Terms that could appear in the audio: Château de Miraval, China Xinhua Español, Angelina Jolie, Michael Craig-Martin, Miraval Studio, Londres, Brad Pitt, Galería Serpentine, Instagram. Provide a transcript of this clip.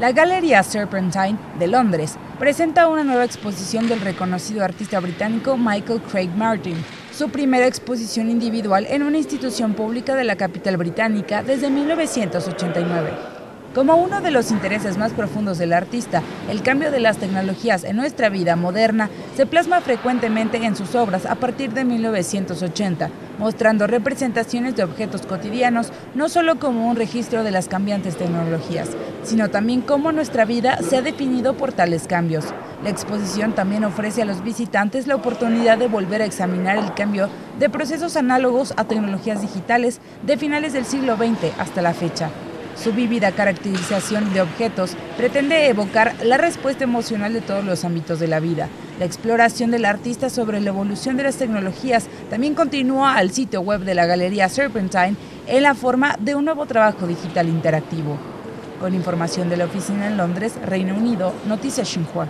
La Galería Serpentine de Londres presenta una nueva exposición del reconocido artista británico Michael Craig-Martin, su primera exposición individual en una institución pública de la capital británica desde 1989. Como uno de los intereses más profundos del artista, el cambio de las tecnologías en nuestra vida moderna se plasma frecuentemente en sus obras a partir de 1980, mostrando representaciones de objetos cotidianos, no solo como un registro de las cambiantes tecnologías, sino también cómo nuestra vida se ha definido por tales cambios. La exposición también ofrece a los visitantes la oportunidad de volver a examinar el cambio de procesos análogos a tecnologías digitales de finales del siglo XX hasta la fecha. Su vívida caracterización de objetos pretende evocar la respuesta emocional de todos los ámbitos de la vida. La exploración del artista sobre la evolución de las tecnologías también continúa al sitio web de la Galería Serpentine en la forma de un nuevo trabajo digital interactivo. Con información de la oficina en Londres, Reino Unido, Noticias Xinhua.